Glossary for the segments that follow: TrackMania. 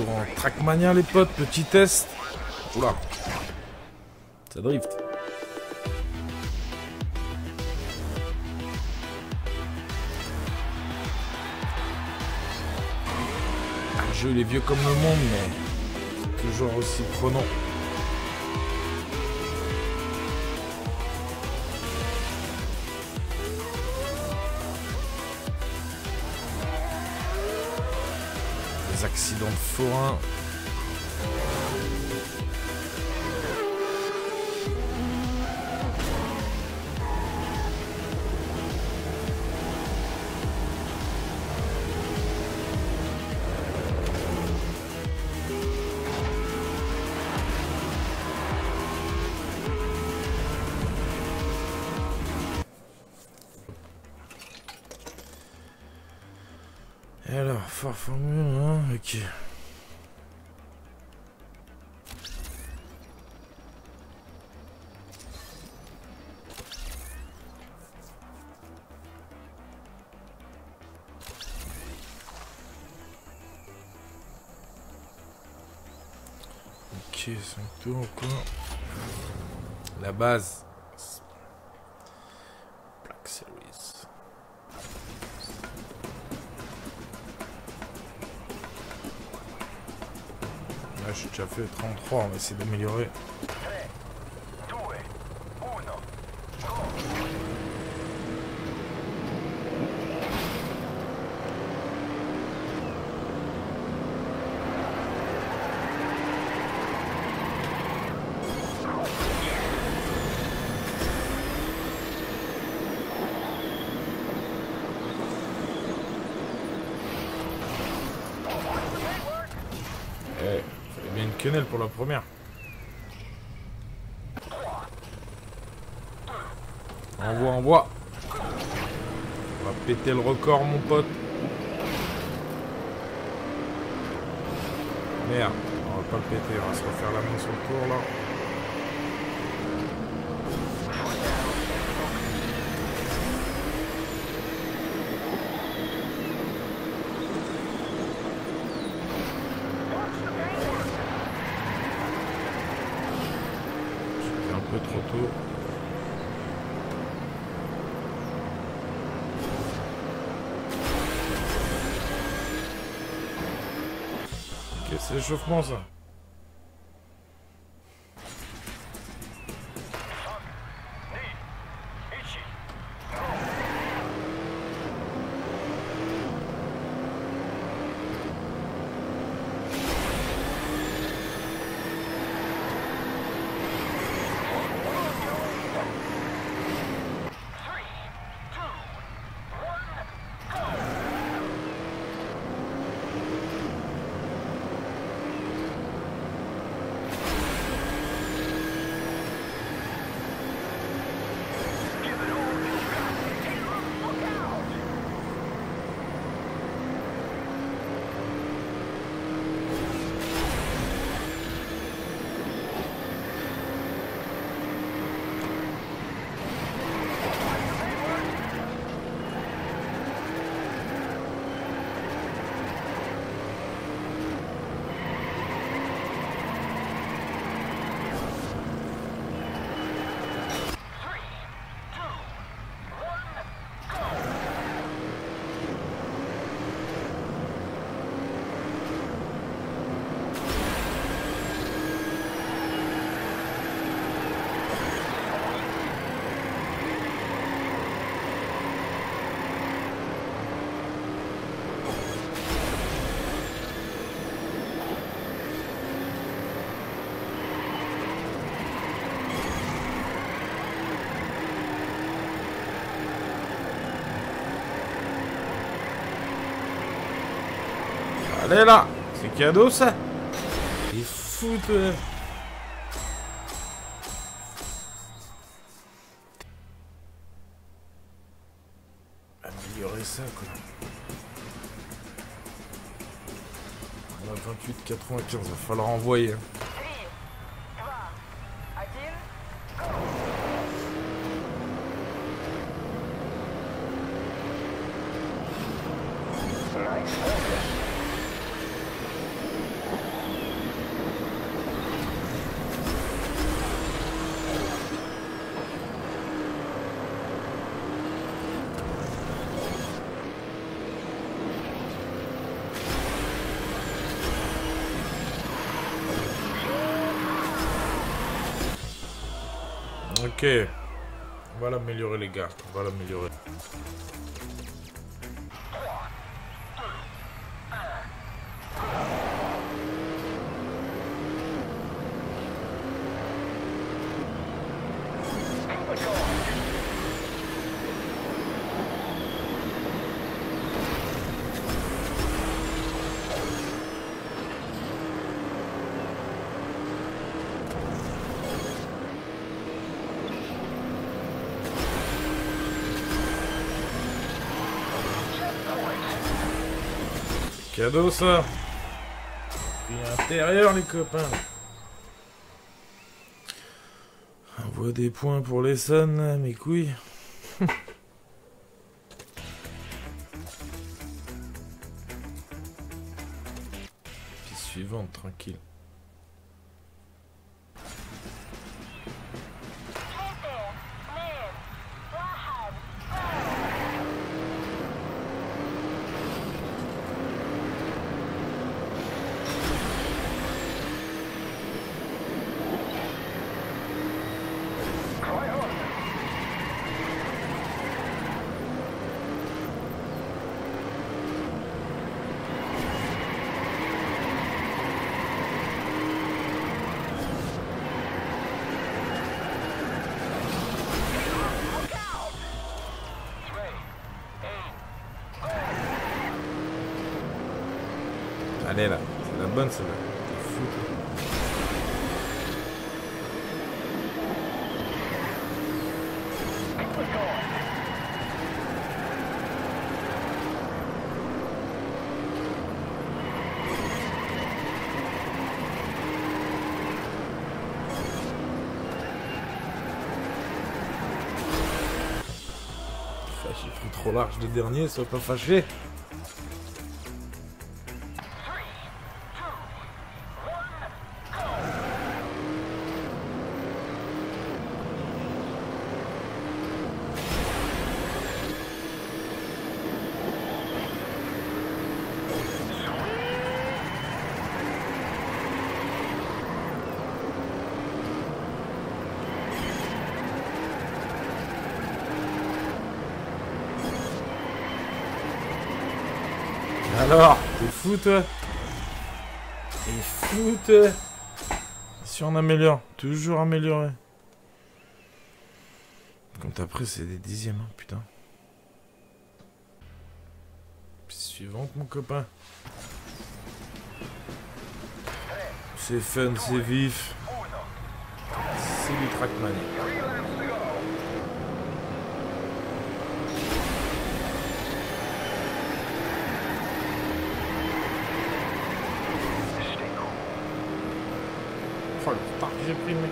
retour en Trackmania les potes, petit test. Oula, ça drift. Le jeu il est vieux comme le monde mais toujours aussi prenant. Des accidents forains. Et alors, Fort Formule, hein, ok. Ok, 5 tours, quoi. La base. Black Series. Là, j'ai déjà fait 33, on va essayer d'améliorer. Eh, fallait bien une quenelle pour la première. Envoie, envoie. On va péter le record, mon pote. Merde, on va pas le péter, on va se refaire la main sur le tour, là. Peu trop tôt. Ok, c'est l'échauffement ça. Allez là, c'est cadeau ça. Il est fou de... Améliorer ça quoi. On a 28,95, va falloir envoyer. Hein. Ok. On va l'améliorer, les gars. On va l'améliorer. Cadeau ça. Puis intérieur les copains. On voit des points pour les Suns là, mes couilles. Puis suivante, tranquille. Allez là, c'est la bonne celle-là. T'es fou toi. J'ai pris trop large de dernier, sois pas fâché. Alors, t'es fou toi. T'es fou toi. Si on améliore, toujours améliorer. Quand après c'est des dixièmes, hein, putain. Puis suivante mon copain. C'est fun, c'est vif. C'est du TrackMania. Oh le putain que j'ai pris mec.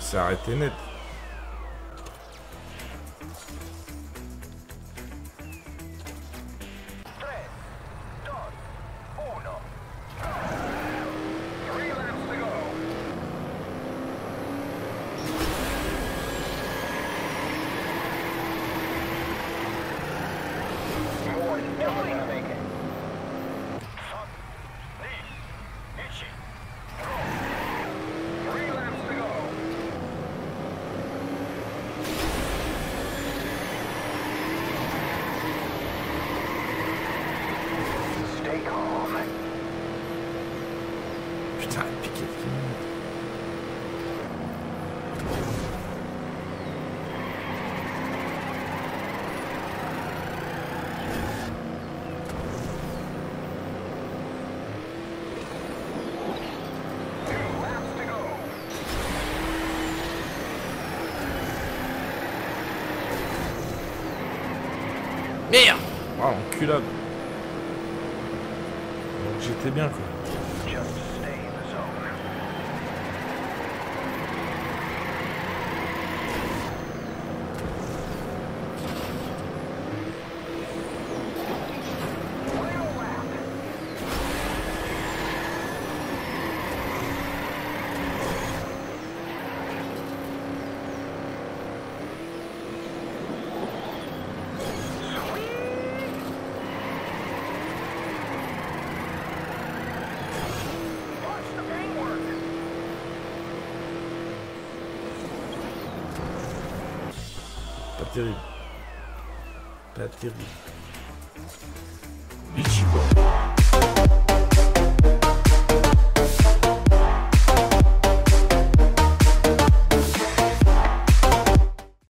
C'est arrêté net. Putain, piqué de film. Merde! Waouh, enculable! Donc j'étais bien quoi. Pas terrible. Pas terrible.